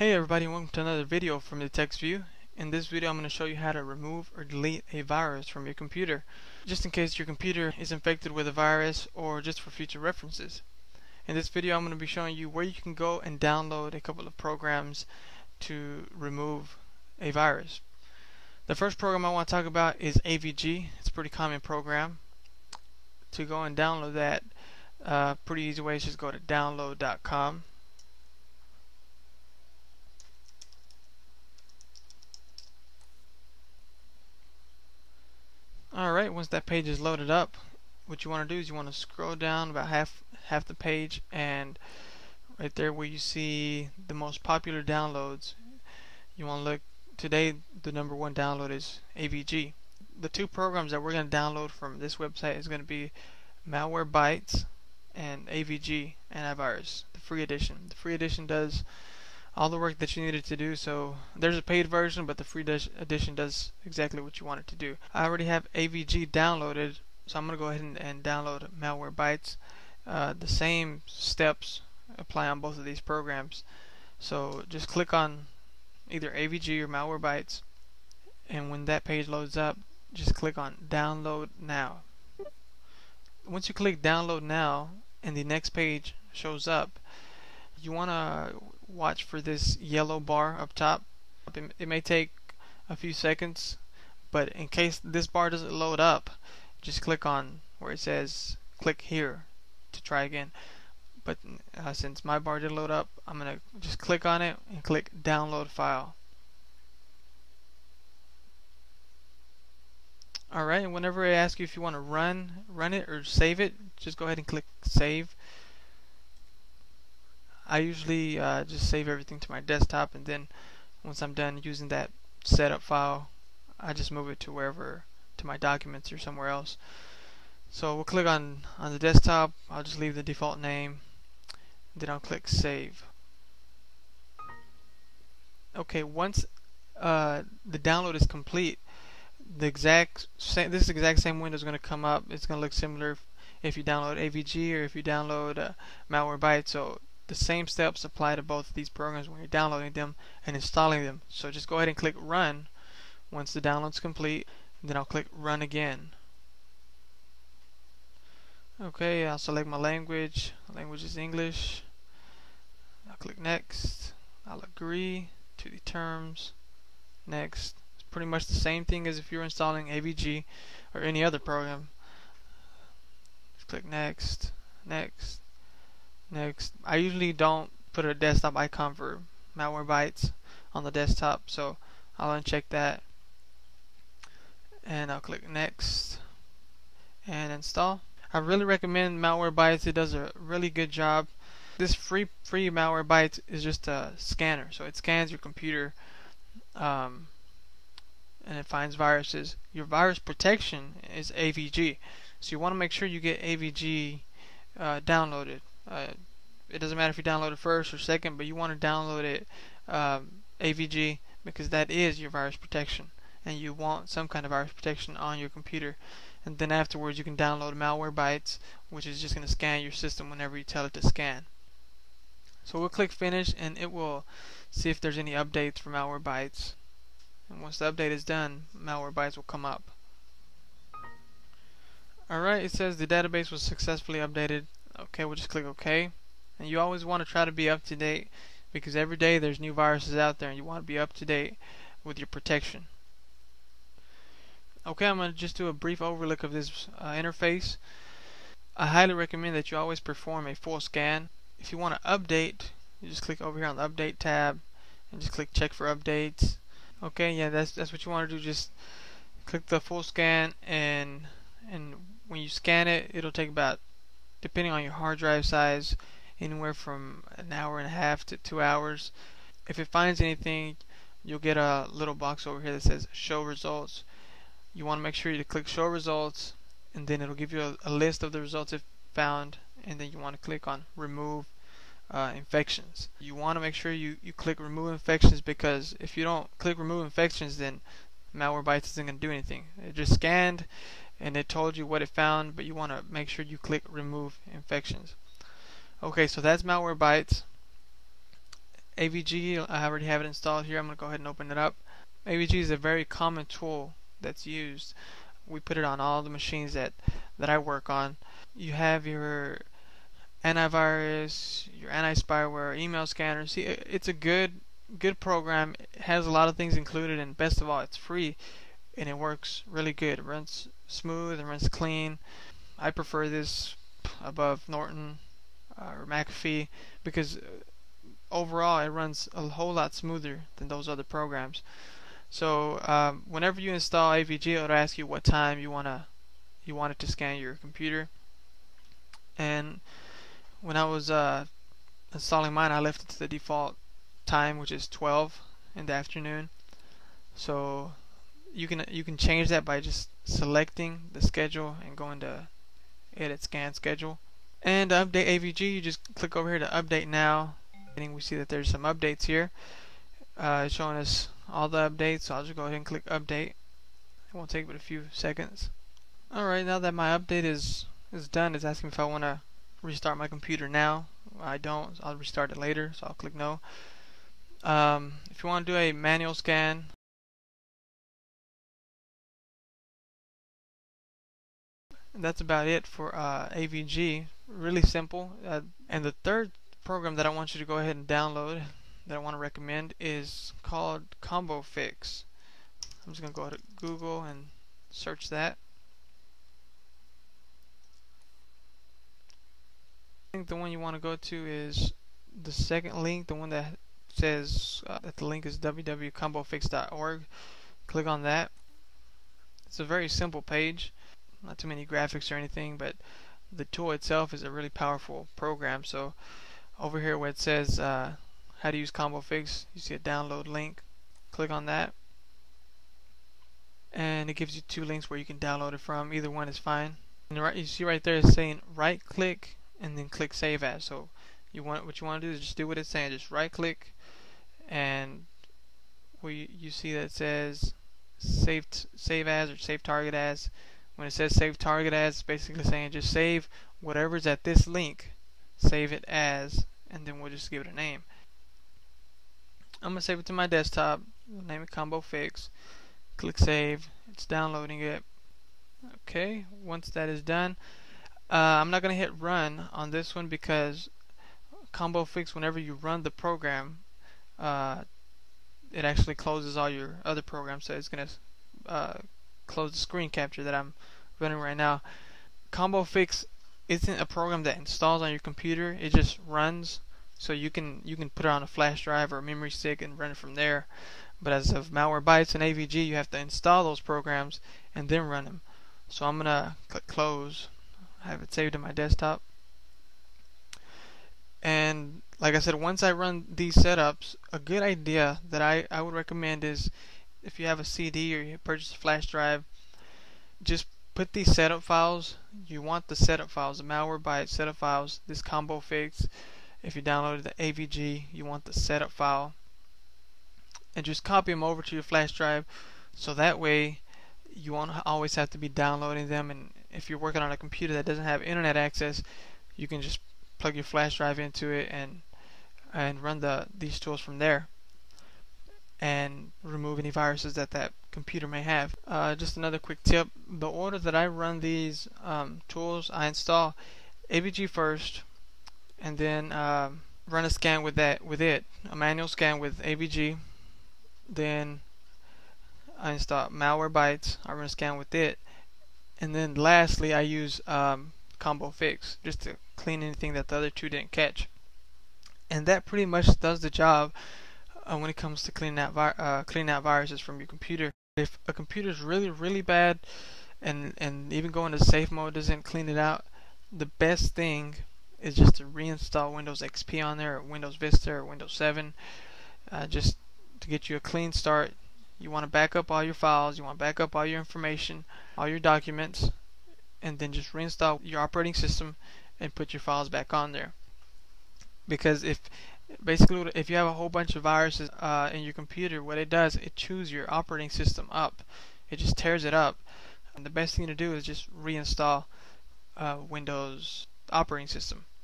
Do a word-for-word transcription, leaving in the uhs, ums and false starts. Hey everybody, welcome to another video from the TextView. In this video I'm going to show you how to remove or delete a virus from your computer, just in case your computer is infected with a virus or just for future references. In this video I'm going to be showing you where you can go and download a couple of programs to remove a virus. The first program I want to talk about is A V G. It's a pretty common program. To go and download that, uh, pretty easy way is just go to download dot com. Alright, once that page is loaded up, what you want to do is you want to scroll down about half half the page, and right there where you see the most popular downloads, you want to look. Today the number one download is A V G. The two programs that we're going to download from this website is going to be Malwarebytes and A V G Antivirus, the free edition. The free edition does all the work that you needed to do. So there's a paid version, but the free edition does exactly what you want it to do. I already have A V G downloaded, so I'm going to go ahead and, and download Malwarebytes. Uh, the same steps apply on both of these programs. So just click on either A V G or Malwarebytes, and when that page loads up, just click on Download Now. Once you click Download Now and the next page shows up, you want to watch for this yellow bar up top. It, it may take a few seconds, but in case this bar doesn't load up, just click on where it says click here to try again. But uh, since my bar did load up, I'm gonna just click on it and click download file. Alright, and whenever it asks you if you want to run run it or save it, just go ahead and click save. I usually uh, just save everything to my desktop, and then once I'm done using that setup file, I just move it to wherever, to my documents or somewhere else. So we'll click on, on the desktop. I'll just leave the default name, then I'll click save. Okay, once uh, the download is complete, the exact same, this exact same window is going to come up. It's going to look similar if, if you download A V G or if you download uh, Malwarebytes. So the same steps apply to both of these programs when you're downloading them and installing them. So just go ahead and click run once the download's complete, and then I'll click run again. Okay, I'll select my language. My language is English. I'll click next. I'll agree to the terms. Next. It's pretty much the same thing as if you're installing A V G or any other program. Just click next, next. Next, I usually don't put a desktop icon for Malwarebytes on the desktop, so I'll uncheck that, and I'll click next and install. I really recommend Malwarebytes. It does a really good job. This free free Malwarebytes is just a scanner, so it scans your computer um, and it finds viruses. Your virus protection is A V G, so you want to make sure you get A V G uh, downloaded. Uh, it doesn't matter if you download it first or second, but you want to download it um, A V G, because that is your virus protection, and you want some kind of virus protection on your computer. And then afterwards you can download Malwarebytes, which is just going to scan your system whenever you tell it to scan. So we'll click finish, and it will see if there's any updates for Malwarebytes, and once the update is done, Malwarebytes will come up. Alright, it says the database was successfully updated. Okay, we'll just click OK. And you always want to try to be up to date, because every day there's new viruses out there, and you want to be up to date with your protection. Okay, I'm going to just do a brief overlook of this uh, interface. I highly recommend that you always perform a full scan. If you want to update, you just click over here on the update tab and just click check for updates. Okay, yeah, that's that's what you want to do. Just click the full scan, and and when you scan it, it'll take about, depending on your hard drive size, anywhere from an hour and a half to two hours. If it finds anything, you'll get a little box over here that says show results. You want to make sure you click show results, and then it'll give you a, a list of the results it found, and then you want to click on remove uh, infections. You want to make sure you, you click remove infections, because if you don't click remove infections, then Malwarebytes isn't going to do anything. It just scanned and it told you what it found, but you want to make sure you click remove infections. Okay, so that's Malwarebytes. A V G, I already have it installed here. I'm going to go ahead and open it up. A V G is a very common tool that's used. We put it on all the machines that, that I work on. You have your antivirus, your anti-spyware, email scanner. See, it's a good good program. It has a lot of things included, and best of all, it's free, and it works really good. It runs smooth and runs clean. I prefer this above Norton uh, or McAfee because overall it runs a whole lot smoother than those other programs. So um, whenever you install A V G, it'll ask you what time you wanna you want it to scan your computer. And when I was uh, installing mine, I left it to the default time, which is twelve in the afternoon. So you can you can change that by just selecting the schedule and going to Edit Scan Schedule. And to update A V G, you just click over here to Update Now. And we see that there's some updates here. Uh, it's showing us all the updates, so I'll just go ahead and click Update. It won't take but a few seconds. Alright, now that my update is is done, it's asking if I want to restart my computer now. I don't, so I'll restart it later, so I'll click no. Um, if you want to do a manual scan, that's about it for uh, A V G. Really simple. Uh, and the third program that I want you to go ahead and download that I want to recommend is called ComboFix. I'm just going to go to Google and search that. I think the one you want to go to is the second link, the one that says uh, that the link is w w w dot combofix dot org. Click on that. It's a very simple page, not too many graphics or anything, but the tool itself is a really powerful program. So over here where it says uh, how to use ComboFix, you see a download link. Click on that, and it gives you two links where you can download it from. Either one is fine. And right, you see right there it's saying right click and then click Save As. So you want what you want to do is just do what it's saying. Just right click, and we you see that it says save save as or save target as. When it says save target as, it's basically saying just save whatever's at this link, save it as, and then we'll just give it a name. I'm gonna save it to my desktop. We'll name it ComboFix. Click Save. It's downloading it. Okay. Once that is done. Uh, I'm not going to hit run on this one because ComboFix, whenever you run the program, uh, it actually closes all your other programs, so it's going to uh, close the screen capture that I'm running right now. ComboFix isn't a program that installs on your computer, it just runs, so you can you can put it on a flash drive or a memory stick and run it from there. But as of Malwarebytes and A V G, you have to install those programs and then run them. So I'm going to click close. I have it saved to my desktop, and like I said, once I run these setups, a good idea that I, I would recommend is if you have a C D or you purchase a flash drive, just put these setup files. You want the setup files, the Malwarebytes setup files, this ComboFix. If you downloaded the A V G, you want the setup file, and just copy them over to your flash drive, so that way you won't always have to be downloading them. And if you're working on a computer that doesn't have internet access, you can just plug your flash drive into it and and run the these tools from there and remove any viruses that that computer may have. Uh, just another quick tip, the order that I run these um, tools, I install A V G first and then um, run a scan with that with it, a manual scan with A V G, then I install Malwarebytes, I run a scan with it, and then lastly I use um, ComboFix just to clean anything that the other two didn't catch. And that pretty much does the job uh, when it comes to cleaning out, vi uh, cleaning out viruses from your computer. If a computer is really really bad and, and even going to safe mode doesn't clean it out, the best thing is just to reinstall Windows X P on there, or Windows Vista, or Windows seven, uh, just to get you a clean start. You want to back up all your files, you want to back up all your information, all your documents, and then just reinstall your operating system and put your files back on there. Because if basically if you have a whole bunch of viruses uh, in your computer, what it does, it chews your operating system up. It just tears it up. And the best thing to do is just reinstall uh, Windows operating system.